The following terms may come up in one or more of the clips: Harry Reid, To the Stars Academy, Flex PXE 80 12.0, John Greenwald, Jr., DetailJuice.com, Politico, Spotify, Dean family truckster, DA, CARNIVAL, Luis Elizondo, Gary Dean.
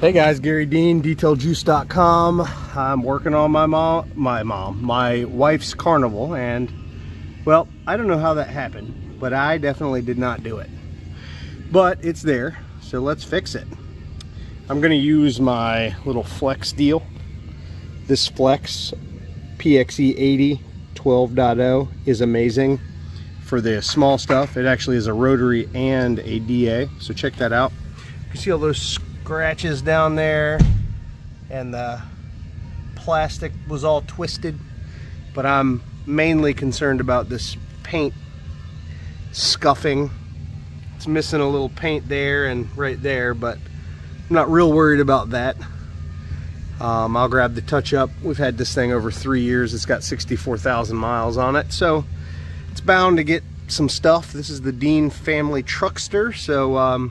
Hey guys, Gary Dean, DetailJuice.com. I'm working on my wife's Carnival, and well, I don't know how that happened, but I definitely did not do it. But it's there, so let's fix it. I'm gonna use my little Flex deal. This Flex PXE 80 12.0 is amazing for the small stuff. It actually is a rotary and a DA, so check that out. You see all those scratches down there, and the plastic was all twisted, but I'm mainly concerned about this paint scuffing. It's missing a little paint there and right there, but I'm not real worried about that. I'll grab the touch-up. We've had this thing over 3 years. It's got 64,000 miles on it, so it's bound to get some stuff. This is the Dean family truckster, so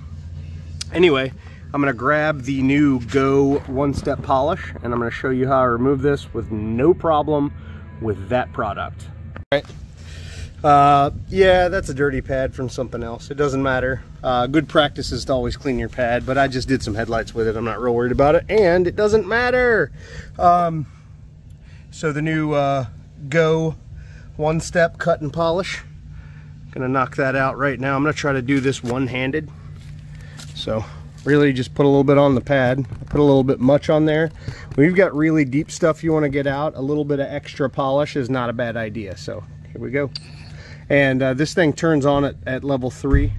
anyway, I'm gonna grab the new Go one-step polish, and I'm gonna show you how I remove this with no problem with that product. All right. Yeah, that's a dirty pad from something else. It doesn't matter. Good practice is to always clean your pad, but I just did some headlights with it. I'm not real worried about it, and it doesn't matter. So the new Go one-step cut and polish. I'm gonna knock that out right now. I'm gonna try to do this one-handed. So really just put a little bit on the pad. Put a little bit much on there. When you've got really deep stuff you want to get out, a little bit of extra polish is not a bad idea. So here we go. And this thing turns on at level 3.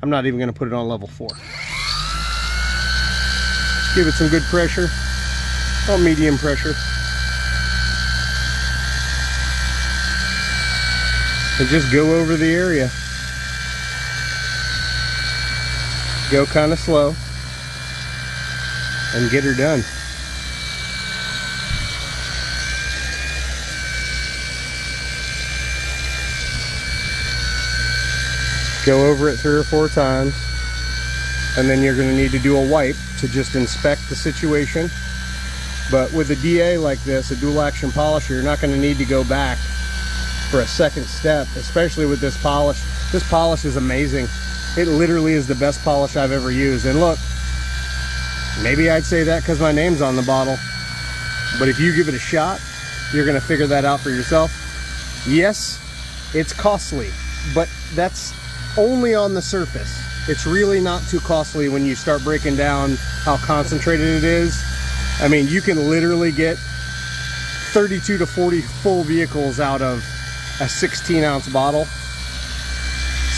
I'm not even going to put it on level 4. Just give it some good pressure, or medium pressure. And just go over the area. Go kind of slow and get her done. Go over it 3 or 4 times, and then you're going to need to do a wipe to just inspect the situation. But with a DA like this, a dual action polisher, you're not going to need to go back for a second step, especially with this polish. This polish is amazing. It literally is the best polish I've ever used. And look, maybe I'd say that because my name's on the bottle, but if you give it a shot, you're gonna figure that out for yourself. Yes, it's costly, but that's only on the surface. It's really not too costly when you start breaking down how concentrated it is. I mean, you can literally get 32 to 40 full vehicles out of a 16-ounce bottle.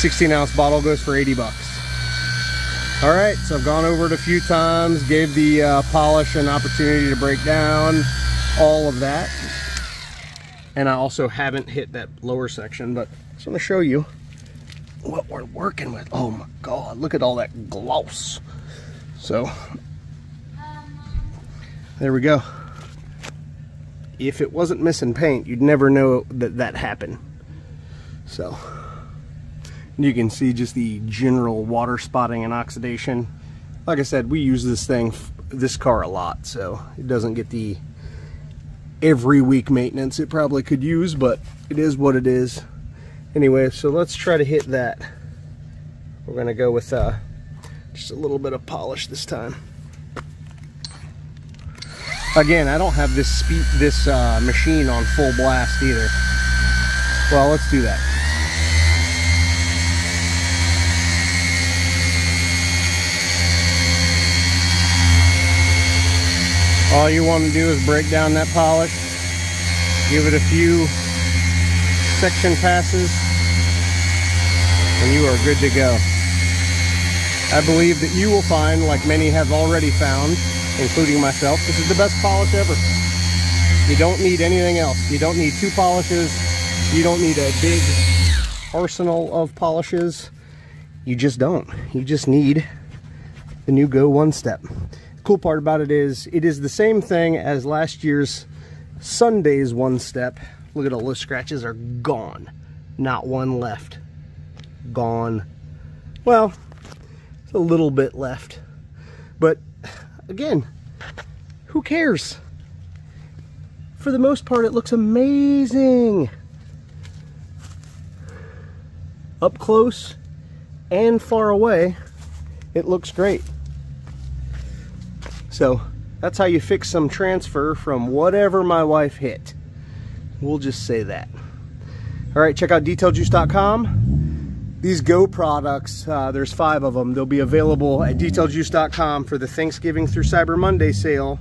16-ounce bottle goes for 80 bucks. All right, so I've gone over it a few times, gave the polish an opportunity to break down, all of that. And I also haven't hit that lower section, but I just want to show you what we're working with. Oh my God, look at all that gloss. So, there we go. If it wasn't missing paint, you'd never know that that happened. So. You can see just the general water spotting and oxidation. Like I said, we use this thing, this car a lot, so it doesn't get the every week maintenance it probably could use, but it is what it is. Anyway, so let's try to hit that. We're gonna go with just a little bit of polish this time. Again, I don't have this machine on full blast either. Well, let's do that. All you want to do is break down that polish, give it a few section passes, and you are good to go. I believe that you will find, like many have already found, including myself, this is the best polish ever. You don't need anything else. You don't need 2 polishes. You don't need a big arsenal of polishes. You just don't. You just need the new Go One Step. Cool part about it is the same thing as last year's Sunday's one step. Look at all those scratches are gone. Not one left. Gone. Well, it's a little bit left. But again, who cares? For the most part, it looks amazing. Up close and far away, it looks great. So that's how you fix some transfer from whatever my wife hit. We'll just say that. All right, check out DetailJuice.com. These Go products, there's 5 of them. They'll be available at DetailJuice.com for the Thanksgiving through Cyber Monday sale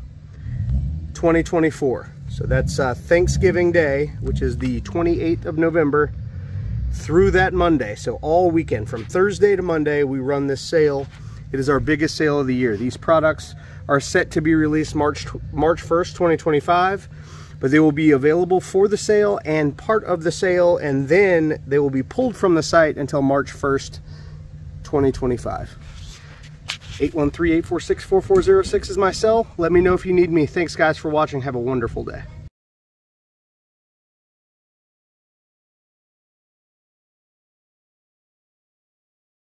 2024. So that's Thanksgiving Day, which is the 28th of November, through that Monday. So all weekend, from Thursday to Monday, we run this sale. It is our biggest sale of the year. These products are set to be released March 1st, 2025, but they will be available for the sale and part of the sale, and then they will be pulled from the site until March 1st, 2025. 813-846-4406 is my cell. Let me know if you need me. Thanks guys for watching. Have a wonderful day.